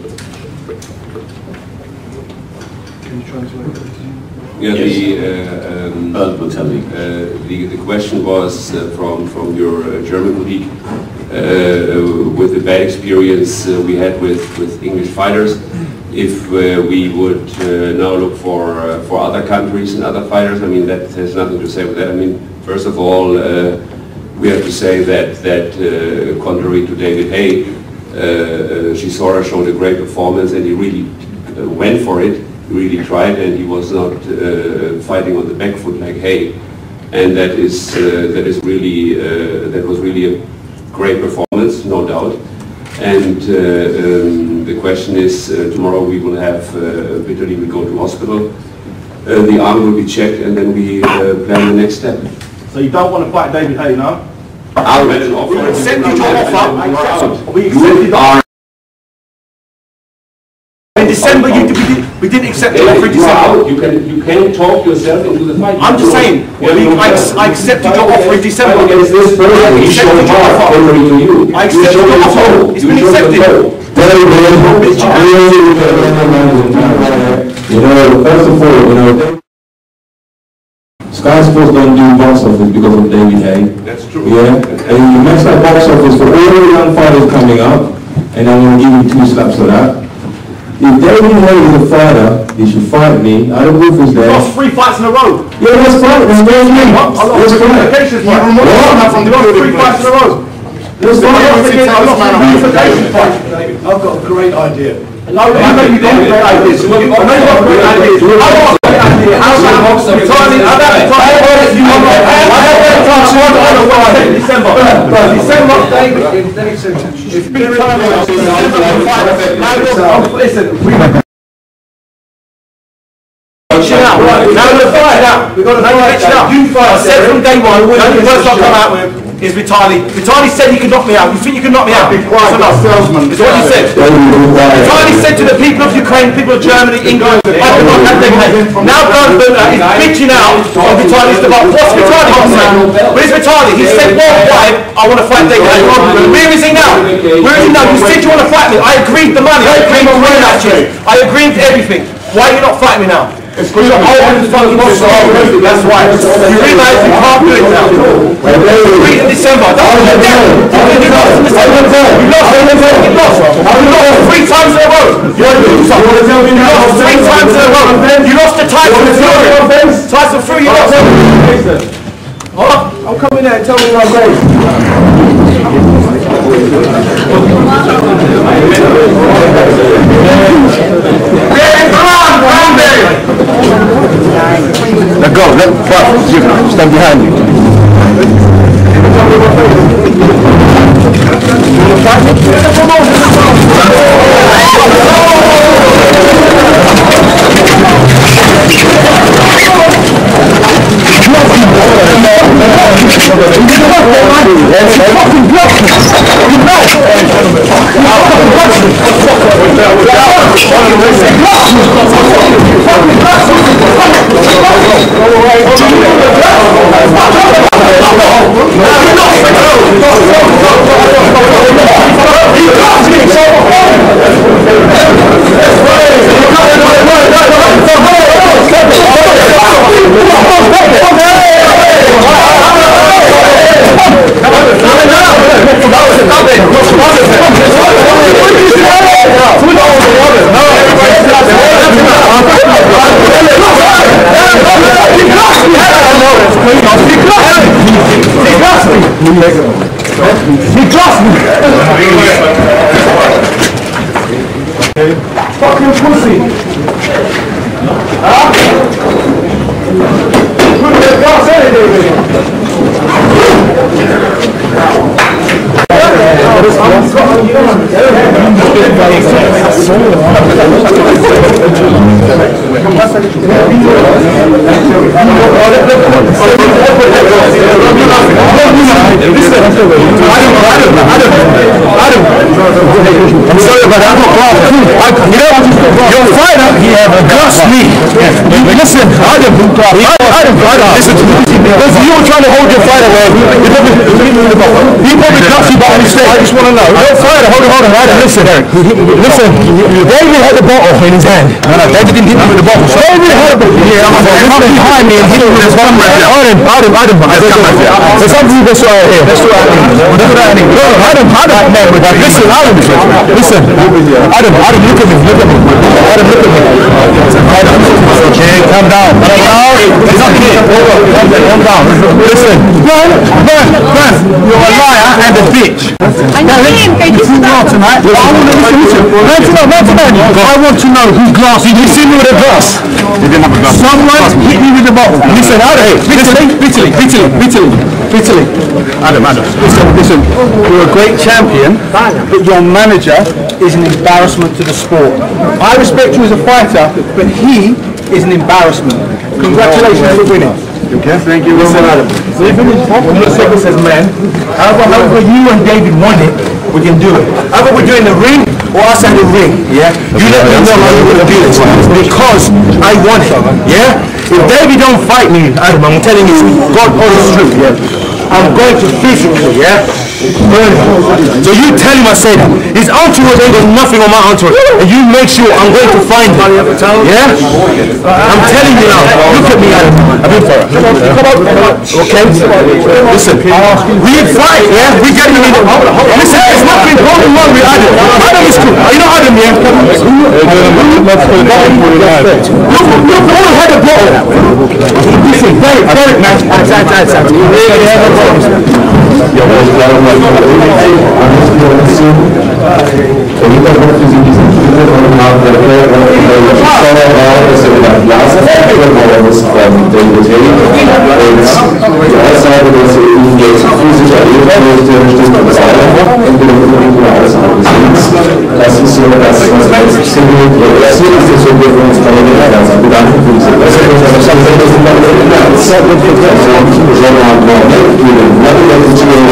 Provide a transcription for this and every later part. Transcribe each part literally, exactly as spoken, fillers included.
Can you translate that to you? Yeah, the, uh, um, uh, the, the question was uh, from, from your uh, German colleague, uh, with the bad experience uh, we had with, with English fighters, if uh, we would uh, now look for, uh, for other countries and other fighters. I mean, that has nothing to say with that. I mean, first of all, uh, we have to say that, that uh, contrary to David Haye, uh, Chisora showed a great performance and he really uh, went for it. Really tried, and he was not uh, fighting on the back foot like Haye, and that is uh, that is really uh, that was really a great performance, no doubt. And uh, um, the question is, uh, tomorrow we will have uh, Vitali will go to hospital, uh, the arm will be checked, and then we uh, plan the next step. So you don't want to fight David Haye, no? I will an offer. We accept your offer. We accepted our. In December, you did. We didn't accept the offer in December. You can, you can talk yourself into the fight. I'm just saying, well, we, I, I accepted your offer in December. I accepted your offer. I accepted your offer. It's been accepted. You know, first of all, you know, Sky Sports don't do box office because of David Haye. That's true. Yeah, and you mess up box office for all the young fighters coming up, and I'm going to give you two slaps for that. If David Haye is a fighter, he should fight me. Adam Wolf is there. Lost three fights in a row. Yeah, that's right. That's what I mean. That's right. You lost three fights in a row. That's right. I lost a unification fight. I've got a great idea. I know you've got great ideas. I know you've got great ideas. I want a great idea. How's that box? I'm tired. I'm out of time. December. But December, David, in any sentence, it's been time. Listen, we have. Chill out, right? Now we're fired out. We've got to catch it up. You fight. I said from day one, the only words I've come out with is Vitali. Vitali said you can knock me out. You think you can knock me out? It's enough. It's what you said. Vitali said to the people of Ukraine, people of Germany, England, I could not have them hate. Now Government is bitching out on Vitali's debate. What's Vitali going to say? Where's Vitali? He said worldwide, I want to fight David Haye. Where is he now? Where is he now? You said you want to fight me. I agreed the money. I agreed the money actually. I agreed everything. Why are you not fighting me now? It's because you're holding the fucking box. That's why. You realise you can't do it now. Agreed in December. That's what you're doing. You lost in December. You lost in December. You lost. You lost three times in a row. You lost three times in a row. You lost to Tyson Fury. Tyson Fury, you lost. I'll come in there and tell me where I'm going. Let go, let go, stand behind you. Let's fucking block you. Go away, go I don't know. I don't know. I'm sorry, but I'm not proud. You know what you Your fighter trusts me. Listen, I didn't fight out. Listen to me. Listen, you were trying to hold your fighter away. He probably cuffed you by mistake. I just want to know. Your fighter, hold it, hold it, hold it. Listen, listen. David had the bottle in his hand. David didn't hit me with the bottle. David had the bottle. He was behind me and hit me with his bottom right. Adam, Adam, Adam. There's something you can say out here. That's what I mean. No, Adam, Adam. Listen, Adam. Listen. Adam, Adam, look at me. Look at me. Adam, look at me. Adam. Okay, calm down. Calm down. It's okay. Calm down. Listen. Man, man, man. You're a liar and a bitch. Now listen. This is now tonight. I want to listen to you. Not tonight, not tonight. I want to know whose glass. Did you see me with a glass? You didn't have a glass. Someone hit me with a bottle. Listen, Adam. Vitali, Vitali, Vitali, Vitali. Vitali, Adam, Adam, listen, listen, you're a great champion, but your manager is an embarrassment to the sport. I respect you as a fighter, but he is an embarrassment. Congratulations for winning. Okay, thank you. Listen, Adam, even if Soko says, man, however, however you and David want it, we can do it. However we do it in the ring, or us in the ring, yeah? You let me know how you want to do this, because I want it, yeah? If David don't fight me, Adam, I'm telling you, God honest truth, yeah? I'm going to physically, yeah? Burn him. So you tell him I said that. His entourage ain't got nothing on my entourage. And you make sure I'm going to find him. Yeah? I'm telling you now. Look at me, Adam. I've been for it. Okay? Listen. We fight, yeah? We get him in the... Listen, there's nothing going wrong with Adam. Adam is cool. You know Adam, yeah? Look, look, had a bottle. Listen, Derek, Derek, man. Outside, Yo, what's that on my Das ist that, that Dereck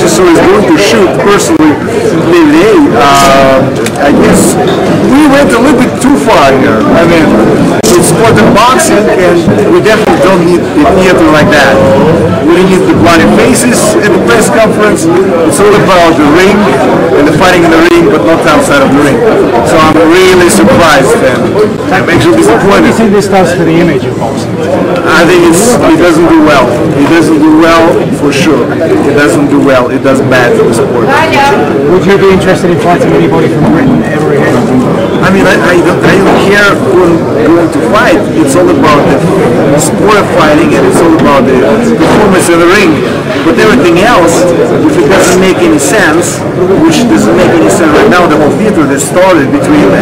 Chisora is going to shoot personally Lele, uh, I guess we went a little bit too far here. I mean, it's for the boxing, and we definitely don't need the theater like that. We need the bloody faces at the press conference. It's all about the ring and the fighting in the ring, but not outside of the ring. So I'm really surprised, and I'm actually disappointed. What do you think this does for the image of boxing? I think it's, it doesn't do well. It doesn't do well for sure. It doesn't do well. It does bad for the sport. Would you be interested in fighting anybody from Britain ever again? I mean, I, I, don't, I don't care who you want to fight. It's all about the sport of fighting, and it's all about the performance in the ring. But everything else, if it doesn't make any sense, which doesn't make any sense right now, the whole theater that started between uh,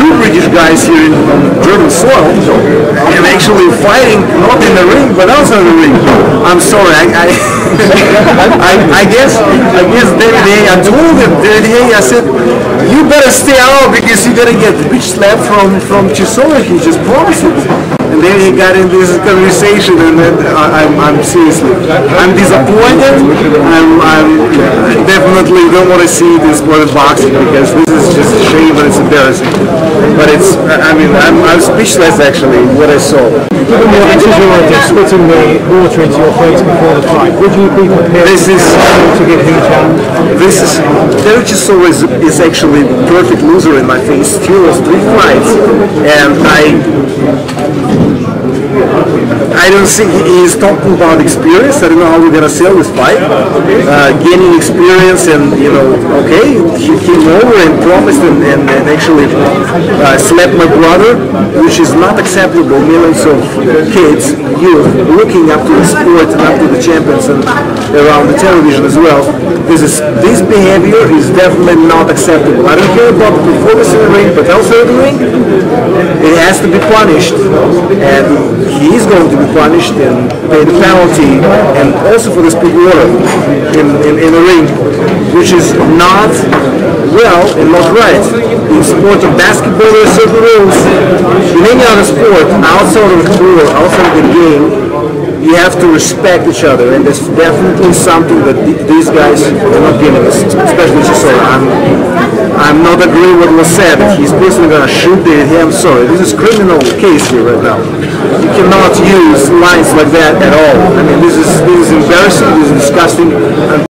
two British guys here in German soil, and actually fighting not in the ring but outside the ring. I'm sorry, I I, I, I guess I guess David Haye, I told him, David Haye, I said, you better stay out because you're gonna get the bitch slapped from from Chisora. He just promised it. And then he got in this conversation, and then I, I'm, I'm seriously, I'm disappointed. I'm, I'm I definitely don't want to see this sport of boxing, because this is just a shame and it's embarrassing. But it's, I mean, I'm, I'm speechless actually what I saw. Given your decision of spitting the water into your face before the fight, would you be prepared this is, to get him challenged? This is, Dereck Chisora is, is actually the perfect loser in my face. He lost three fights, and I. I don't see, he's talking about experience. I don't know how we're going to sell this fight. Uh, gaining experience and, you know, okay, he came over and promised and, and, and actually uh, slapped my brother, which is not acceptable. Millions of kids, youth, looking up to the sport and up to the champions and around the television as well. This, is, this behavior is definitely not acceptable. I don't care about the performance in the ring, but outside the ring, it has to be punished. And he is going to be punished and pay the penalty, and also for the speed water in, in, in the ring, which is not well and not right. In sport of basketball, there are certain rules. In any other sport, outside of the career, outside of the game, you have to respect each other, and that's definitely something that th these guys are not giving us, especially Chisora. I'm, I'm not agreeing with what was said. If he's personally going to shoot at him, sorry, this is criminal case here right now. You cannot use lines like that at all. I mean, this is, this is embarrassing, this is disgusting.